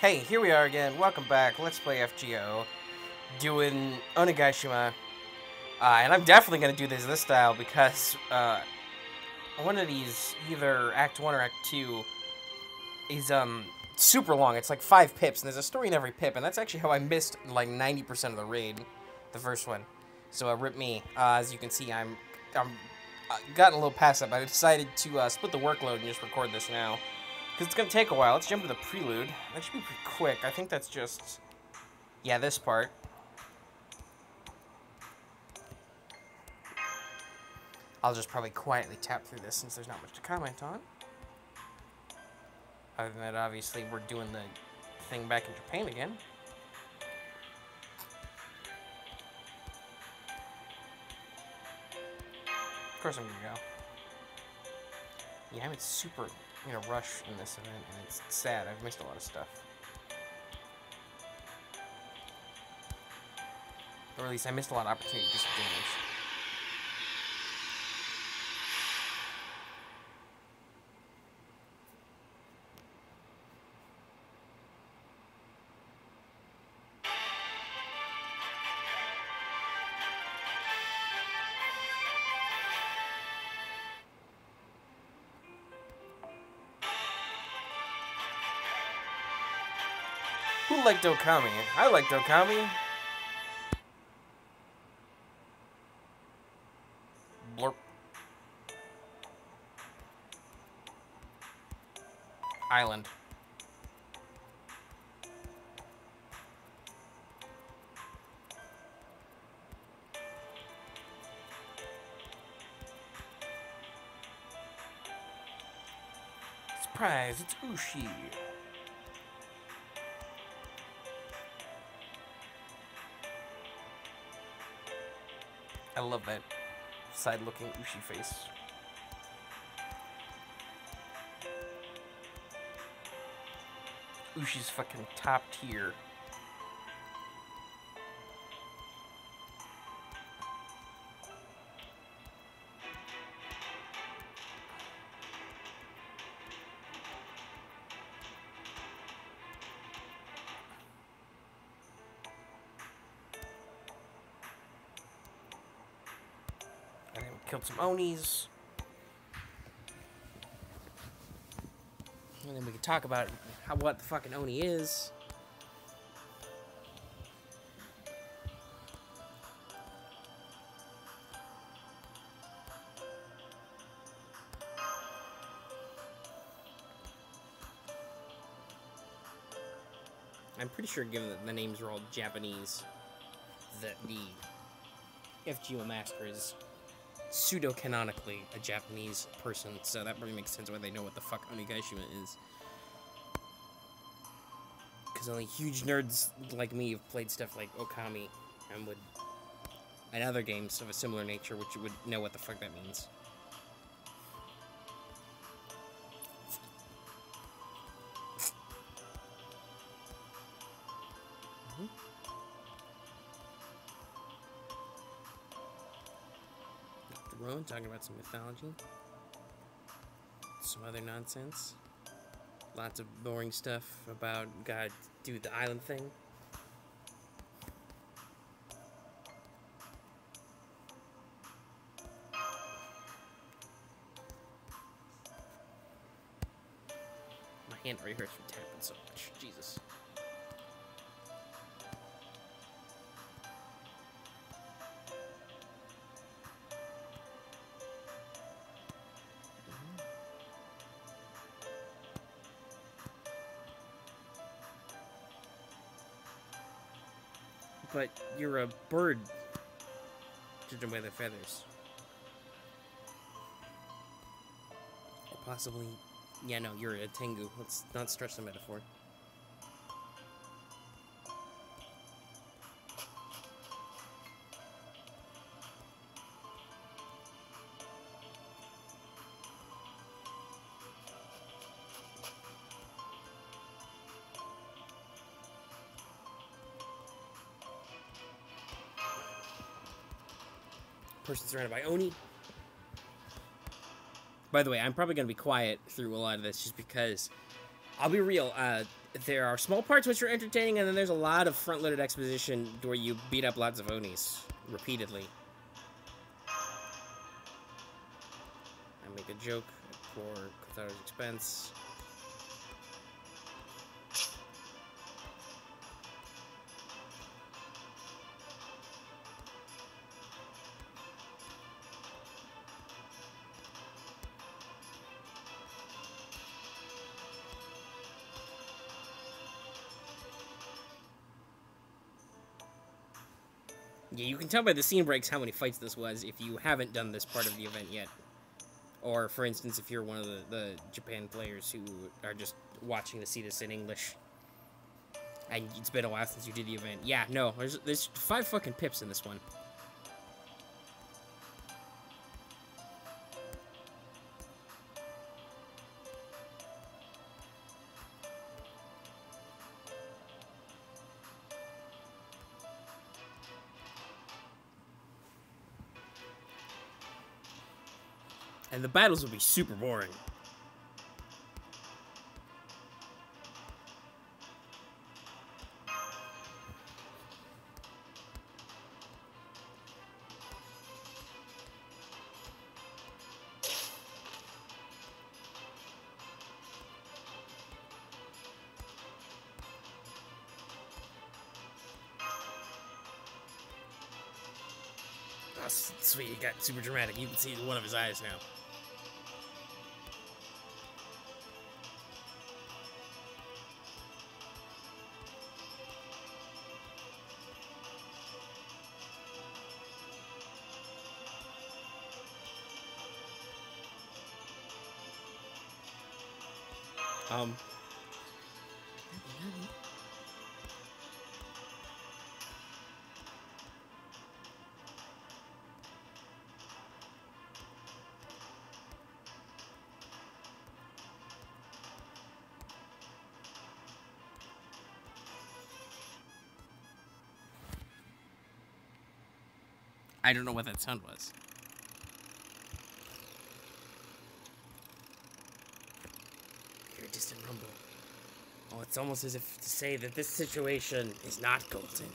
Hey, here we are again. Welcome back. Let's play FGO. Doing Onigashima. And I'm definitely going to do this style because one of these, either Act 1 or Act 2, is super long. It's like 5 pips, and there's a story in every pip. And that's actually how I missed like 90% of the raid, the first one. So rip me. As you can see, I've gotten a little past that, but I decided to split the workload and just record this now. Because it's going to take a while. Let's jump to the prelude. That should be pretty quick. I think that's just... yeah, this part. I'll just probably quietly tap through this since there's not much to comment on. Other than that, obviously, we're doing the thing back in Japan again. Of course I'm going to go. Yeah, it's super... I'm gonna rush in this event, and it's sad. I've missed a lot of stuff. Or at least I missed a lot of opportunity just to damage. Who liked Okami? I liked Okami. Blurp. Island. Surprise, it's Ushi. I love that side-looking Ushi face. Ushi's fucking top tier. Killed some Onis. And then we can talk about how what the fucking Oni is. I'm pretty sure, given that the names are all Japanese, that the FGO Master is pseudo-canonically a Japanese person, so that probably makes sense why they know what the fuck Onigashima is. Because only huge nerds like me have played stuff like Okami and other games of a similar nature, which would know what the fuck that means. Talking about some mythology, some other nonsense, lots of boring stuff about God, dude, the island thing. My hand already hurts from tapping so much. Jesus. But you're a bird, judging by the feathers. Or possibly... yeah, no, you're a tengu. Let's not stretch the metaphor. Person surrounded by Oni. By the way, I'm probably going to be quiet through a lot of this just because I'll be real, there are small parts which are entertaining, and then there's a lot of front-loaded exposition where you beat up lots of Onis repeatedly. I make a joke for Katara's expense. Yeah, you can tell by the scene breaks how many fights this was if you haven't done this part of the event yet. Or, for instance, if you're one of the Japan players who are just watching to see this in English. And it's been a while since you did the event. Yeah, no, there's 5 fucking pips in this one. And the battles will be super boring. Oh, sweet, it got super dramatic. You can see one of his eyes now. I don't know what that sound was. Hear a distant rumble. Oh, it's almost as if to say that this situation is not golden.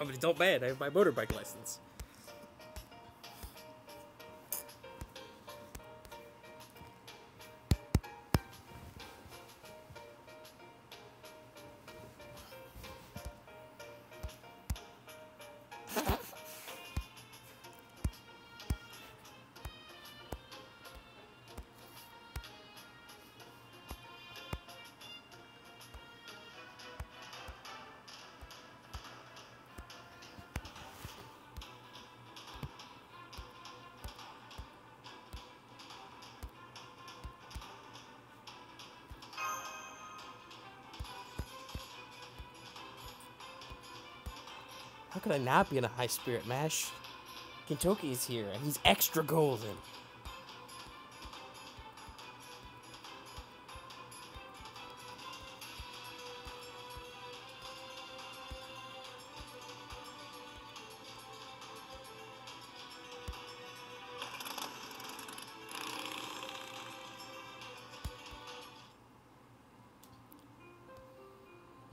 I'm an adult man. I have my motorbike license. How could I not be in a high spirit, Mash? Kintoki is here, and he's extra golden.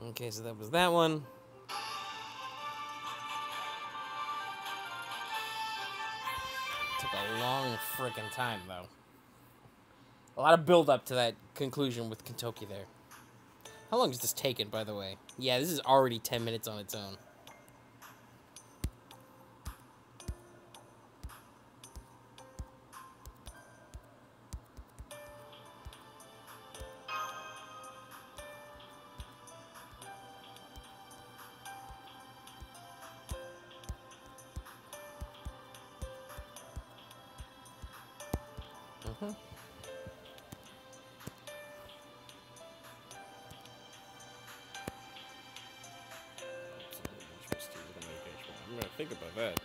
Okay, so that was that one. A long freaking time, though. A lot of build-up to that conclusion with Kintoki there. How long has this taken, by the way? Yeah, this is already 10 minutes on its own. huh? I'm gonna think about that.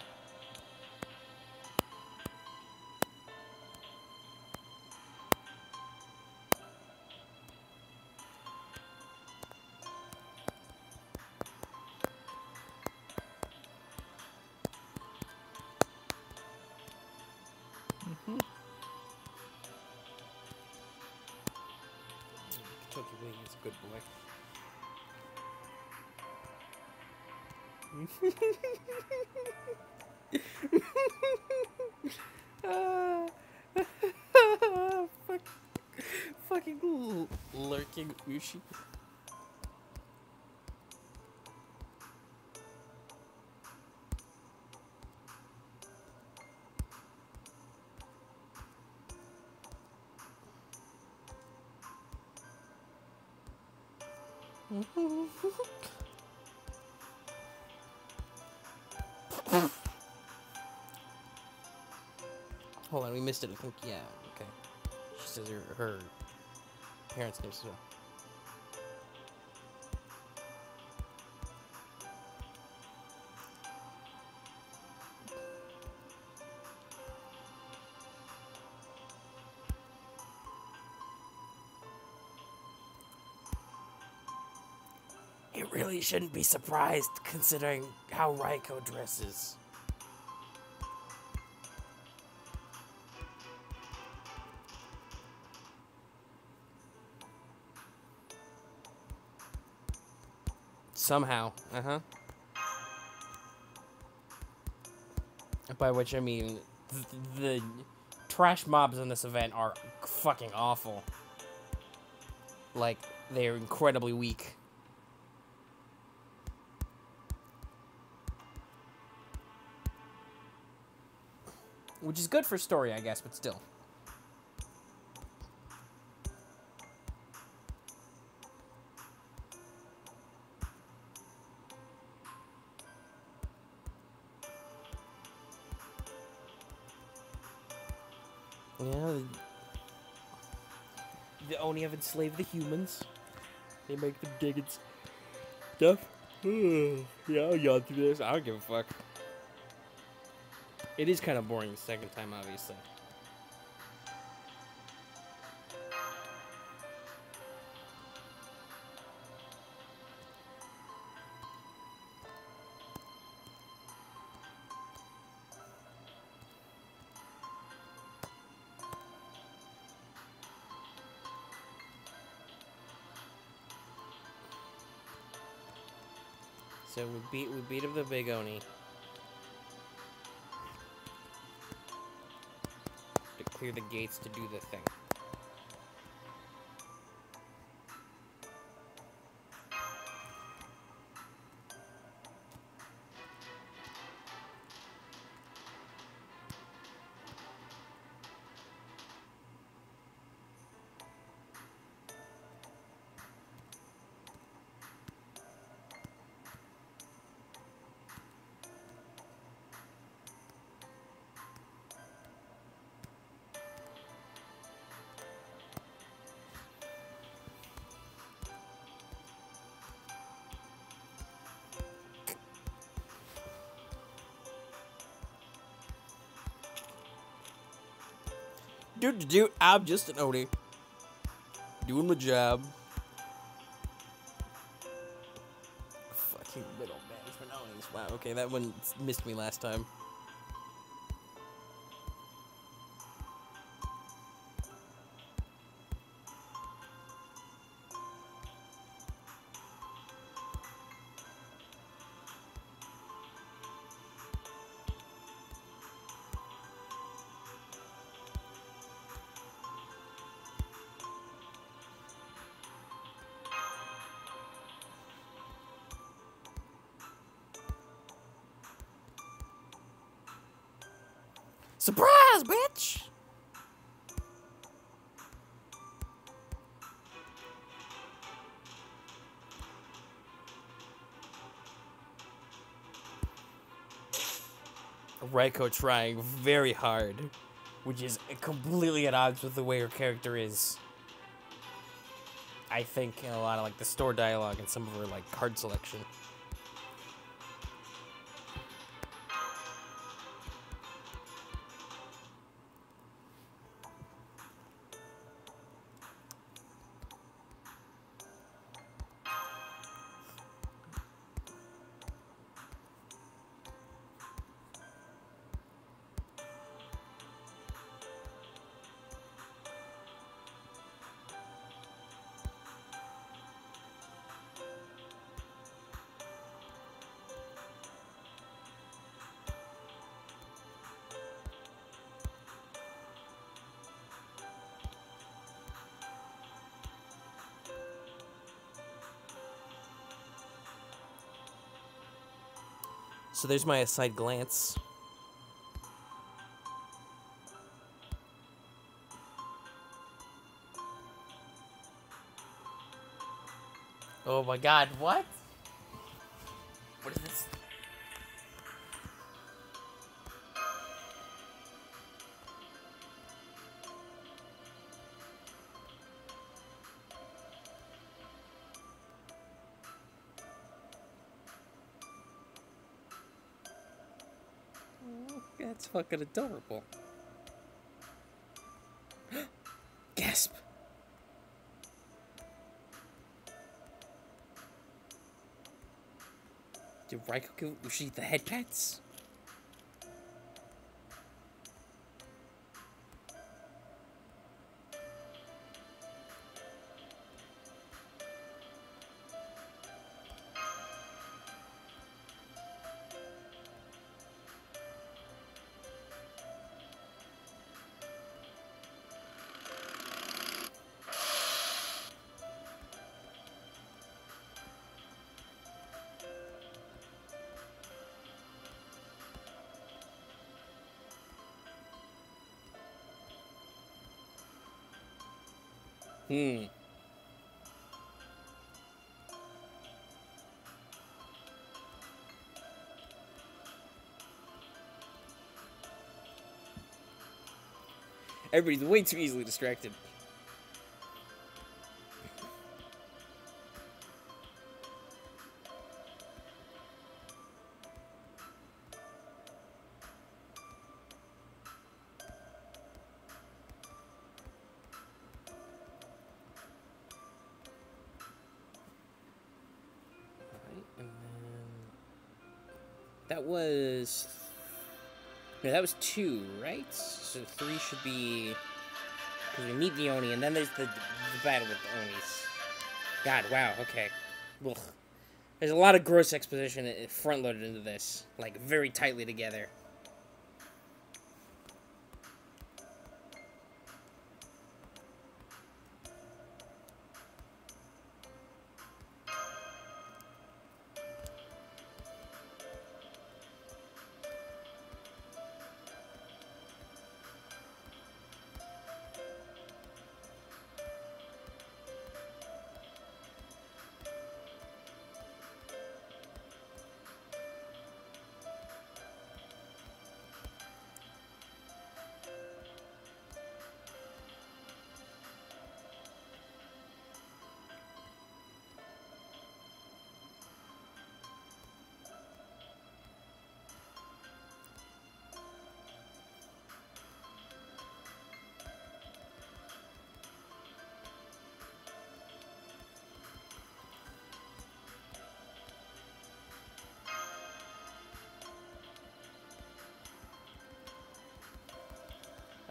He's a good boy. Fucking lurking Ushi. Hold on, we missed it. I think, yeah, okay. She says her parents' names as well. It really shouldn't be surprised considering how Raikou dresses. Somehow, By which I mean, the trash mobs in this event are fucking awful. Like, they're incredibly weak. Which is good for story, I guess, but still. Yeah, the Oni have enslaved the humans. They make them dig and stuff. Yeah, I'll yawn through this. I don't give a fuck. It is kind of boring the second time, obviously. So we beat up the big Oni. Clear the gates to do the thing. Dude, I'm just an Oni. Doing my job. Fucking middle management Onis. Wow, okay, that one missed me last time. Surprise, bitch! Raikou trying very hard which is completely at odds with the way her character is, I think, in a lot of like the store dialogue and some of her like card selection. So there's my side glance. Oh my god, what? What is this? That's fucking adorable. Gasp! Did Raikou give Ushi the head pats? Everybody's way too easily distracted. No, that was 2, right? So 3 should be... Because we meet the Oni, and then there's the battle with the Onis. God, wow, okay. Ugh. There's a lot of gross exposition front-loaded into this. Like, very tightly together.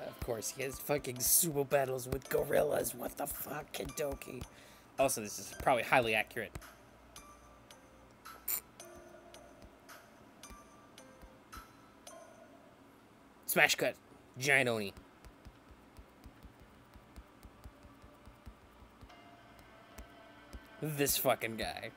Of course, he has fucking sumo battles with gorillas. What the fuck, Kidoki? Also, this is probably highly accurate. Smash cut. Giant Oni. This fucking guy.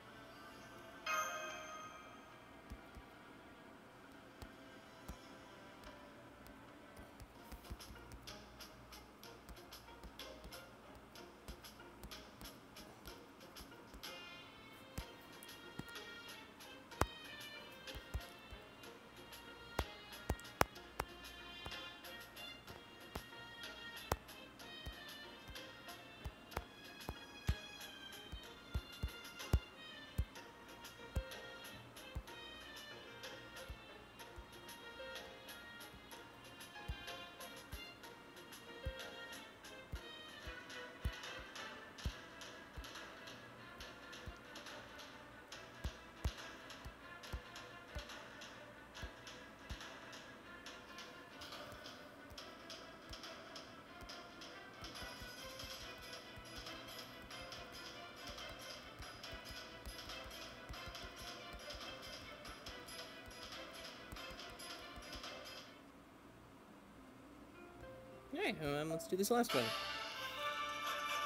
Alright, let's do this last one.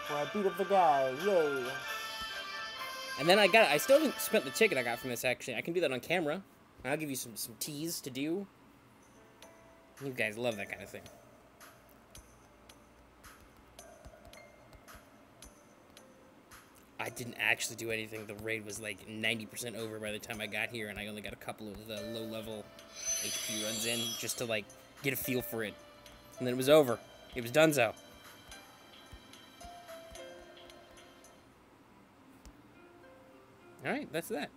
Well, I beat up the guy, yay! And then I still haven't spent the ticket I got from this, actually. I can do that on camera. I'll give you some teas to do. You guys love that kind of thing. I didn't actually do anything. The raid was like 90% over by the time I got here, and I only got a couple of the low-level HP runs in just to, like, get a feel for it. And then it was over. It was donezo. Alright, that's that.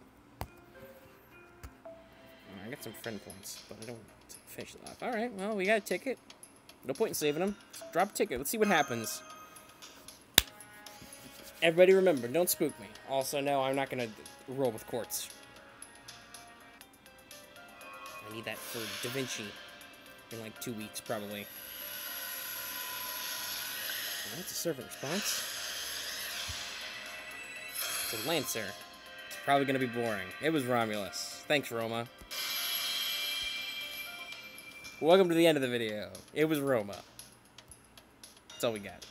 I got some friend points, but I don't want to finish it off. Alright, well, we got a ticket. No point in saving them. Just drop a ticket. Let's see what happens. Everybody remember, don't spook me. Also, no, I'm not going to roll with quartz. I need that for Da Vinci in like 2 weeks, probably. Well, that's a servant response. It's a Lancer. It's probably going to be boring. It was Romulus. Thanks, Roma. Welcome to the end of the video. It was Roma. That's all we got.